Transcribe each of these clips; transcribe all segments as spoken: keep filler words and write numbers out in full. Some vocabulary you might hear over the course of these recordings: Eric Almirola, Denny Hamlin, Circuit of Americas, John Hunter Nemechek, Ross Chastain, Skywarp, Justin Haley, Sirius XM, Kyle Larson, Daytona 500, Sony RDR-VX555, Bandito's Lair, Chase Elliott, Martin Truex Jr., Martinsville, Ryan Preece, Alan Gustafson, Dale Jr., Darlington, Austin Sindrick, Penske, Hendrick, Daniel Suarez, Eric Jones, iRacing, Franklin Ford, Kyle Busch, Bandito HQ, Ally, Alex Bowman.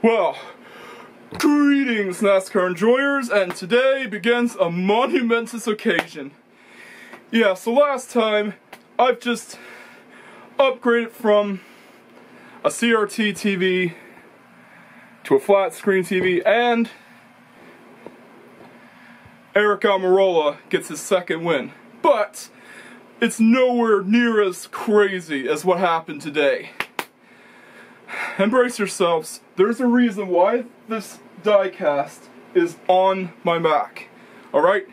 Well, greetings NASCAR enjoyers, and today begins a monumentous occasion. Yeah, so last time I've just upgraded from a C R T T V to a flat screen T V, and Eric Almirola gets his second win. But it's nowhere near as crazy as what happened today. Embrace yourselves, there's a reason why this diecast is on my Mac, alright?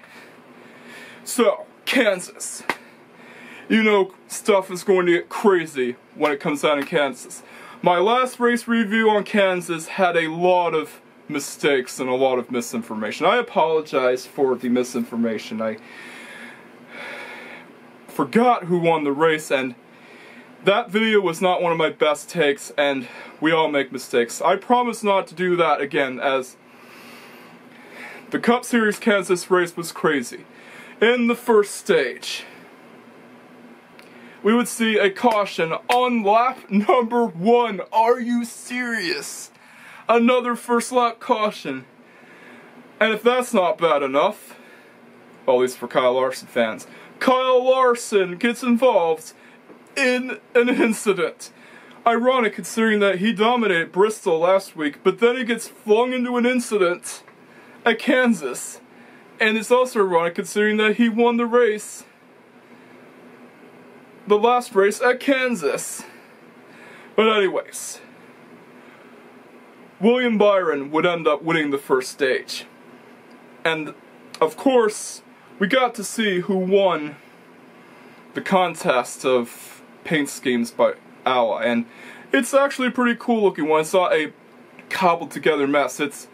So, Kansas. You know stuff is going to get crazy when it comes down to Kansas. My last race review on Kansas had a lot of mistakes and a lot of misinformation. I apologize for the misinformation. I forgot who won the race, and that video was not one of my best takes, and we all make mistakes. I promise not to do that again, as the Cup Series Kansas race was crazy. In the first stage, we would see a caution on lap number one. Are you serious? Another first lap caution. And if that's not bad enough, well, at least for Kyle Larson fans, Kyle Larson gets involved in an incident. Ironic considering that he dominated Bristol last week, but then he gets flung into an incident at Kansas. And it's also ironic considering that he won the race, the last race at Kansas. But anyways, William Byron would end up winning the first stage. And of course, we got to see who won the contest of paint schemes by Ally, and it's actually a pretty cool looking one. It's not a cobbled together mess. It's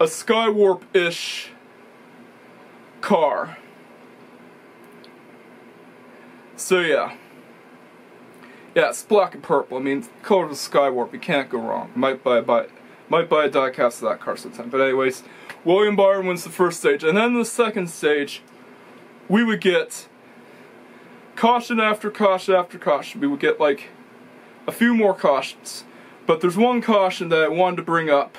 a Skywarp-ish car. So yeah. Yeah, it's black and purple. I mean, the color of the Skywarp, you can't go wrong. Might buy, buy, might buy a diecast of that car sometime. But anyways, William Byron wins the first stage, and then the second stage, we would get caution after caution after caution. We would get like a few more cautions, but there's one caution that I wanted to bring up.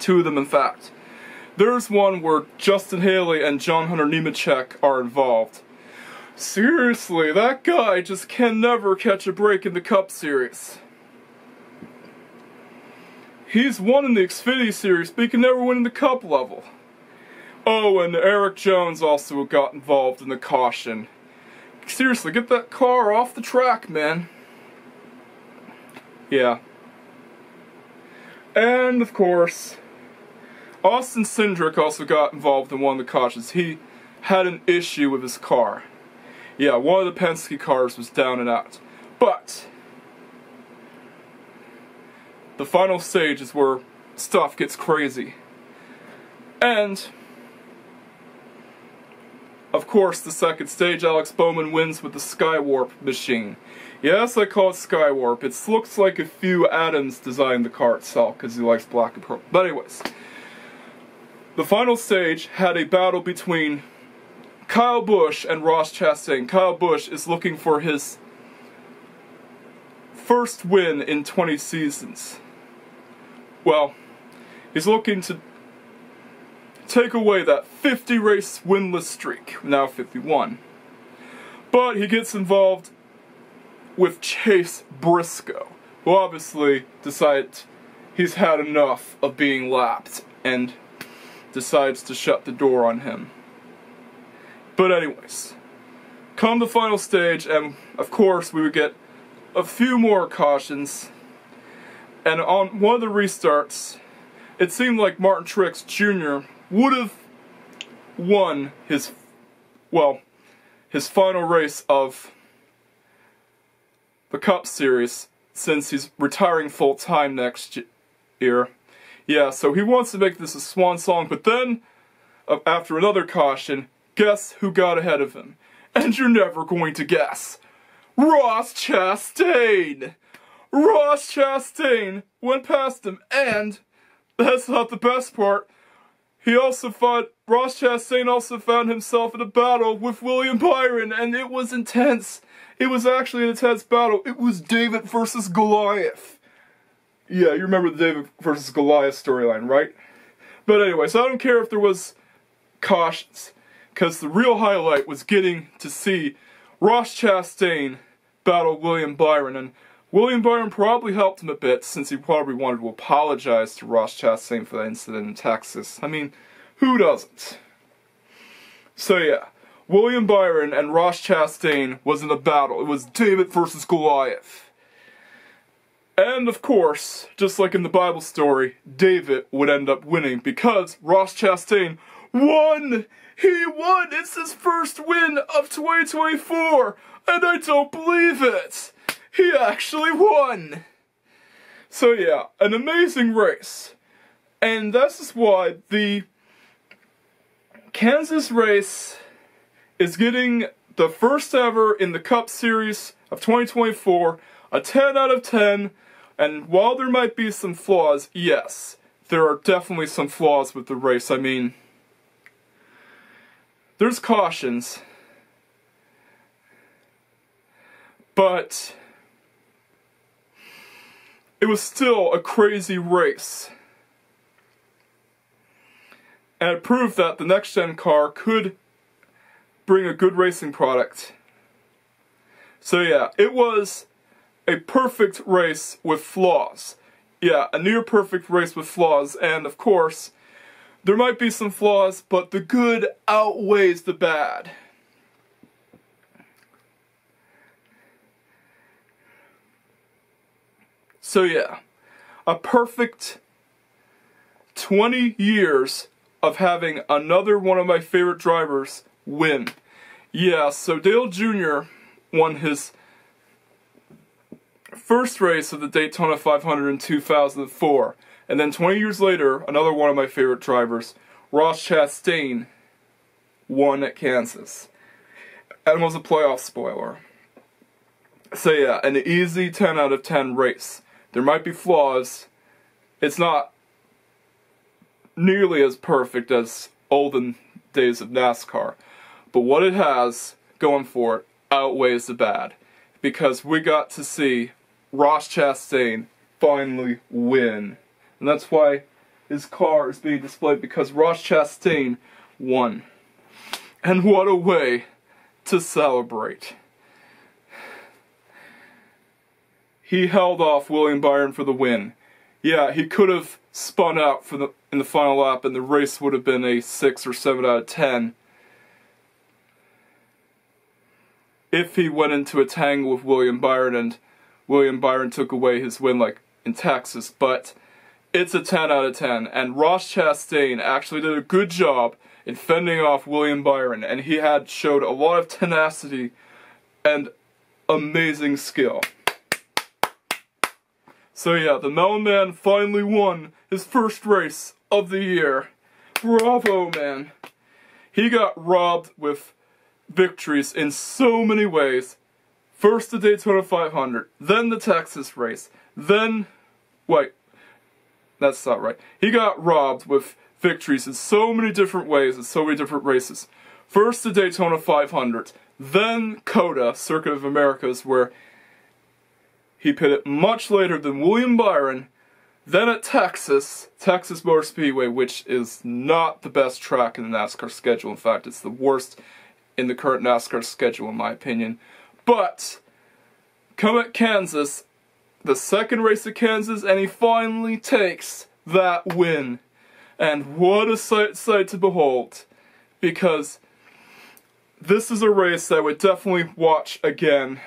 Two of them, in fact. There's one where Justin Haley and John Hunter Nemechek are involved. Seriously, that guy just can never catch a break in the Cup Series. He's won in the Xfinity Series, but he can never win in the Cup level. Oh, and Eric Jones also got involved in the caution. Seriously, get that car off the track, man. Yeah. And, of course, Austin Sindrick also got involved in one of the cautions. He had an issue with his car. Yeah, one of the Penske cars was down and out. But the final stage is where stuff gets crazy. And of course, the second stage, Alex Bowman wins with the Skywarp machine. Yes, I call it Skywarp. It looks like a few atoms designed the car itself, because he likes black and purple. But anyways, the final stage had a battle between Kyle Busch and Ross Chastain. Kyle Busch is looking for his first win in twenty seasons. Well, he's looking to take away that fifty race winless streak, now fifty-one. But he gets involved with Chase Briscoe, who obviously decides he's had enough of being lapped and decides to shut the door on him. But anyways, come the final stage, and of course we would get a few more cautions, and on one of the restarts it seemed like Martin Truex Junior would have won his, well, his final race of the Cup Series, since he's retiring full-time next year. Yeah, so he wants to make this a swan song, but then, uh, after another caution, guess who got ahead of him? And you're never going to guess. Ross Chastain! Ross Chastain went past him, and that's not the best part. He also fought, Ross Chastain also found himself in a battle with William Byron, and it was intense. It was actually an intense battle. It was David versus Goliath. Yeah, you remember the David versus Goliath storyline, right? But anyway, so I don't care if there was cautions, because the real highlight was getting to see Ross Chastain battle William Byron, and William Byron probably helped him a bit, since he probably wanted to apologize to Ross Chastain for that incident in Texas. I mean, who doesn't? So yeah, William Byron and Ross Chastain was in a battle. It was David versus Goliath. And of course, just like in the Bible story, David would end up winning because Ross Chastain won! He won! It's his first win of twenty twenty-four! And I don't believe it! He actually won! So yeah, an amazing race. And this is why the Kansas race is getting the first ever in the Cup Series of twenty twenty-four, a ten out of ten, and while there might be some flaws, yes, there are definitely some flaws with the race. I mean, there's cautions, but it was still a crazy race. And it proved that the next-gen car could bring a good racing product. So yeah, it was a perfect race with flaws. Yeah, a near-perfect race with flaws, and of course, there might be some flaws, but the good outweighs the bad. So yeah, a perfect twenty years of having another one of my favorite drivers win. Yeah, so Dale Junior won his first race of the Daytona five hundred in two thousand four. And then twenty years later, another one of my favorite drivers, Ross Chastain, won at Kansas. And was a playoff spoiler. So yeah, an easy ten out of ten race. There might be flaws. It's not nearly as perfect as olden days of NASCAR, but what it has going for it outweighs the bad, because we got to see Ross Chastain finally win, and that's why his car is being displayed, because Ross Chastain won, and what a way to celebrate. He held off William Byron for the win. Yeah, he could have spun out for the in the final lap, and the race would have been a six or seven out of ten if he went into a tangle with William Byron and William Byron took away his win like in Texas, but it's a ten out of ten, and Ross Chastain actually did a good job in fending off William Byron, and he had showed a lot of tenacity and amazing skill. So yeah, the Melon Man finally won his first race of the year. Bravo, man. He got robbed with victories in so many ways. First the Daytona five hundred, then the Texas race, then... Wait, that's not right. He got robbed with victories in so many different ways, in so many different races. First the Daytona five hundred, then COTA, Circuit of Americas, where he pitted much later than William Byron, then at Texas, Texas Motor Speedway, which is not the best track in the NASCAR schedule. In fact, it's the worst in the current NASCAR schedule, in my opinion. But, come at Kansas, the second race of Kansas, and he finally takes that win. And what a sight, sight to behold, because this is a race that I would definitely watch again.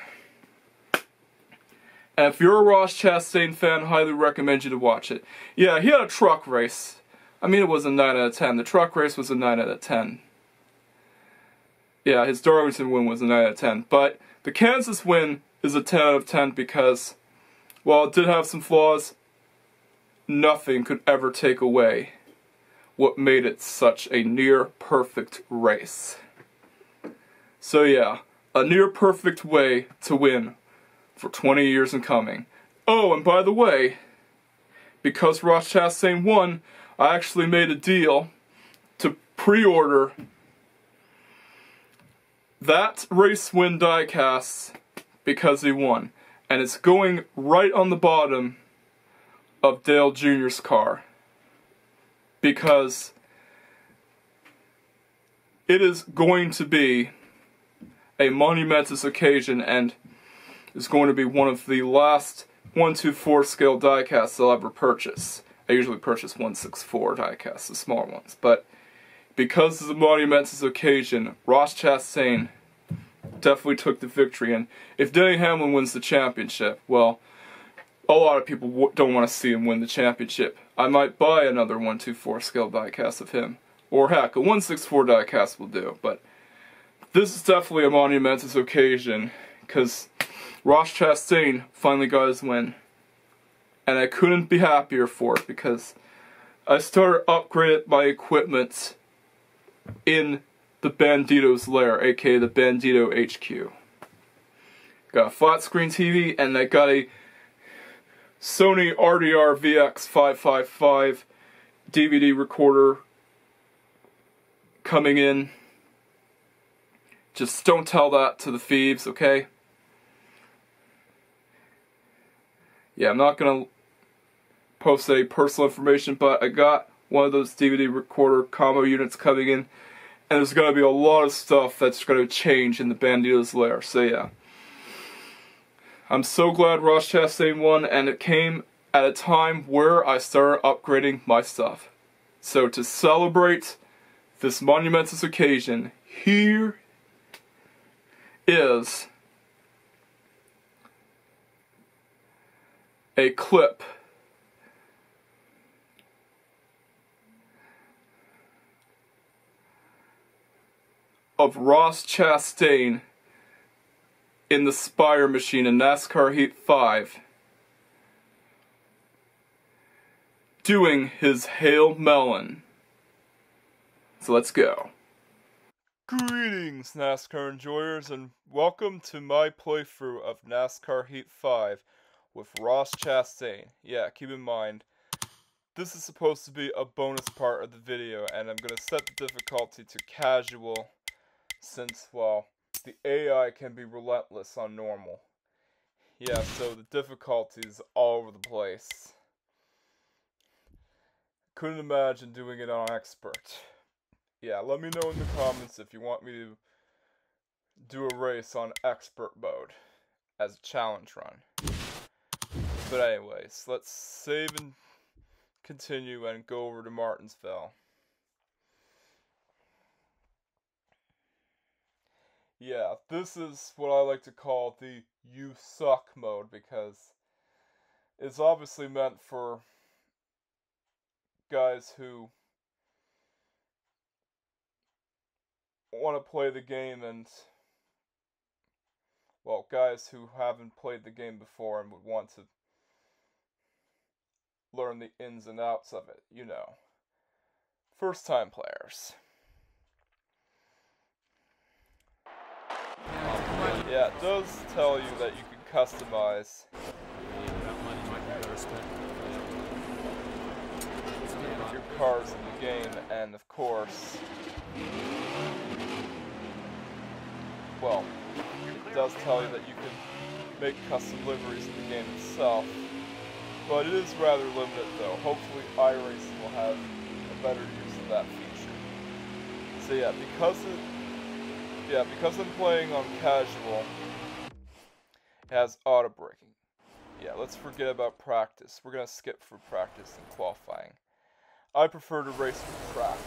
And if you're a Ross Chastain fan, highly recommend you to watch it. Yeah, he had a truck race. I mean, it was a nine out of ten. The truck race was a nine out of ten. Yeah, his Darlington win was a nine out of ten. But the Kansas win is a ten out of ten because, while it did have some flaws, nothing could ever take away what made it such a near perfect race. So yeah, a a near perfect way to win for twenty years and coming. Oh, and by the way, because Ross Chastain won, I actually made a deal to pre-order that race win diecast because he won. And it's going right on the bottom of Dale Junior's car, because it is going to be a monumentous occasion, and it's going to be one of the last one two four scale diecasts I'll ever purchase. I usually purchase one six four diecasts, the small ones, but because it's a monumentous occasion, Ross Chastain definitely took the victory. And if Denny Hamlin wins the championship, well, a lot of people w don't want to see him win the championship. I might buy another one two four scale diecast of him, or heck, a one six four diecast will do. But this is definitely a monumentous occasion, because Ross Chastain finally got his win, and I couldn't be happier for it, because I started upgrading my equipment in the Bandito's Lair, aka the Bandito H Q. Got a flat screen T V, and I got a Sony R D R V X five five five D V D recorder coming in. Just don't tell that to the thieves, okay? Yeah, I'm not going to post any personal information, but I got one of those D V D recorder combo units coming in, and there's going to be a lot of stuff that's going to change in the Bandito's Lair, so yeah. I'm so glad Ross Chastain won, and it came at a time where I started upgrading my stuff. So to celebrate this monumentous occasion, here is a clip of Ross Chastain in the Spire machine in NASCAR Heat five doing his Hail Melon. So let's go. Greetings, NASCAR enjoyers, and welcome to my playthrough of NASCAR Heat five with Ross Chastain. Yeah, keep in mind, this is supposed to be a bonus part of the video, and I'm going to set the difficulty to casual since, well, the A I can be relentless on normal. Yeah, so the difficulty is all over the place. Couldn't imagine doing it on expert. Yeah, let me know in the comments if you want me to do a race on expert mode as a challenge run. But anyways, let's save and continue and go over to Martinsville. Yeah, this is what I like to call the you suck mode, because it's obviously meant for guys who want to play the game and, well, guys who haven't played the game before and would want to learn the ins and outs of it, you know. First time players. Yeah, it does tell you that you can customize. Your cars in the game, and of course, well, it does tell you that you can make custom liveries in the game itself. But it is rather limited though. Hopefully iRacing will have a better use of that feature. So yeah, because it Yeah, because I'm playing on casual, it has auto braking. Yeah, let's forget about practice. We're going to skip through practice and qualifying. I prefer to race with track.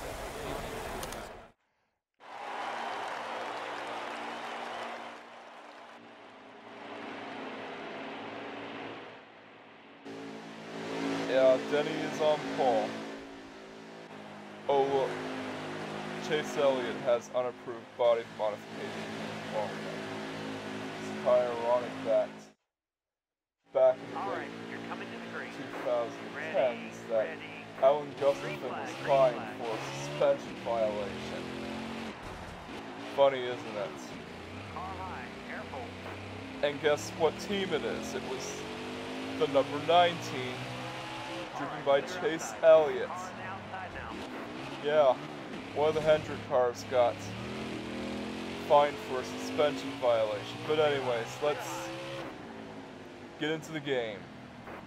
Yeah, Denny is on pole. Oh, look. Chase Elliott has unapproved body modification. Well, it's kind of ironic that back in the late twenty tens that Alan Gustafson was fined for a suspension violation. Funny, isn't it? All right. And guess what team it is? It was the number nine team, driven by Chase Elliott. Yeah, one of the Hendrick cars got fined for a suspension violation. But anyways, let's get into the game.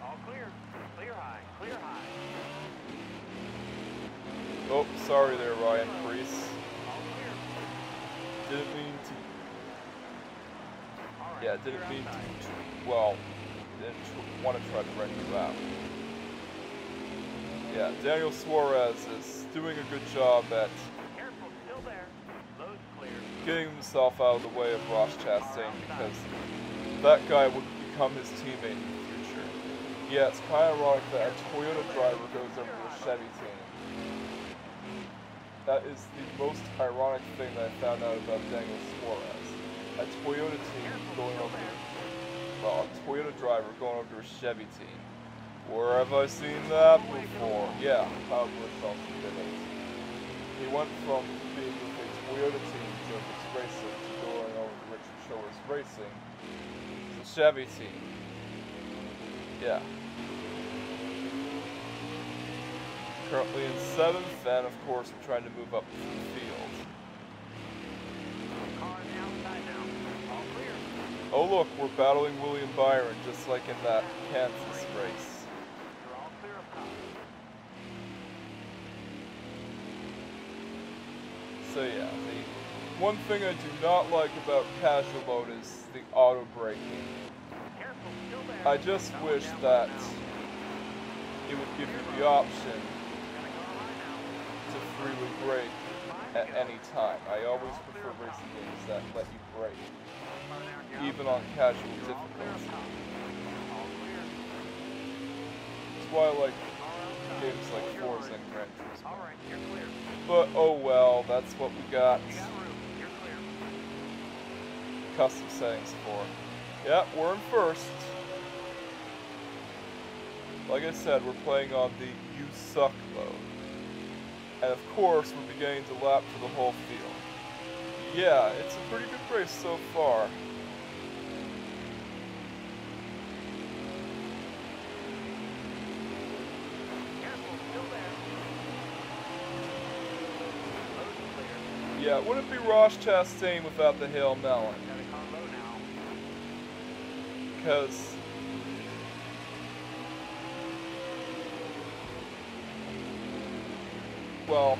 All clear. Clear high. Clear high. Oh, sorry there, Ryan Preece. Didn't mean to. Yeah, didn't mean to, well, didn't want to try to wreck you out. Yeah, Daniel Suarez is doing a good job at getting himself out of the way of Ross Chastain, because that guy would become his teammate in the future. Yeah, it's kind of ironic that a Toyota driver goes over to the Chevy team. That is the most ironic thing that I found out about Daniel Suarez. A Toyota team going over, well, a Toyota driver going over to a Chevy team. Where have I seen that before? Yeah, Kyle Busch also did it. He went from being with a Toyota team to Olympics Racing to going over to Richard Childress Racing to the Chevy team. Yeah. Currently in seventh, and of course, we're trying to move up to the field. Oh look, we're battling William Byron, just like in that Kansas race. So yeah, the one thing I do not like about casual mode is the auto braking. I just wish that it would give you the option to freely brake at any time. I always prefer racing games that let you brake, even on casual difficulty. That's why I like games like Forza and Gran Turismo. But oh well, that's what we got custom settings for. Yeah, we're in first. Like I said, we're playing on the You Suck mode. And of course, we're beginning to lap for the whole field. Yeah, it's a pretty good race so far. Yeah, would it be Ross Chastain without the Hail Melon? Because well,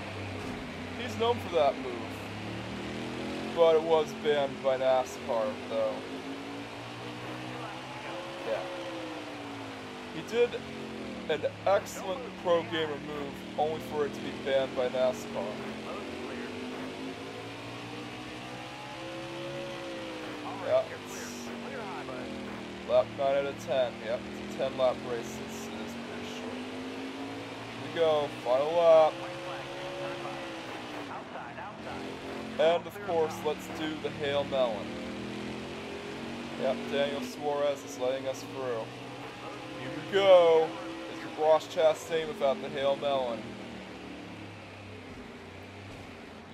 he's known for that move. But it was banned by NASCAR, though. Yeah. He did an excellent pro gamer move, only for it to be banned by NASCAR. Yeah. Lap nine out of ten. Yep, it's a ten lap race. It's, it is pretty short. Here we go. Final lap. And of course, let's do the Hail Melon. Yep, Daniel Suarez is letting us through. Here we go. Is it Ross Chastain without the Hail Melon?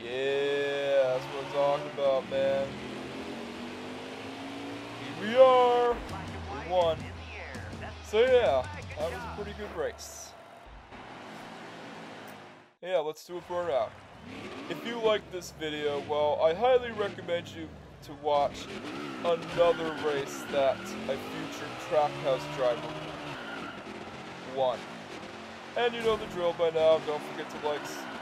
Yeah, that's what I'm talking about, man. Here we are. We won. So yeah, that was a pretty good race. Yeah, let's do a burnout. If you like this video, well, I highly recommend you to watch another race that a future Trackhouse driver won. And you know the drill by now. Don't forget to like,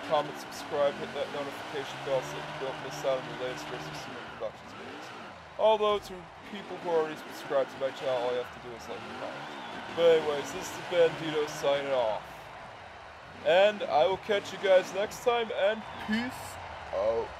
comment, subscribe, hit that notification bell so you don't miss out on the latest Racing Simulator Productions videos. Although, to people who are already subscribed to my channel, all you have to do is like and comment. But anyways, this is the Bandito signing off. And I will catch you guys next time, and peace out.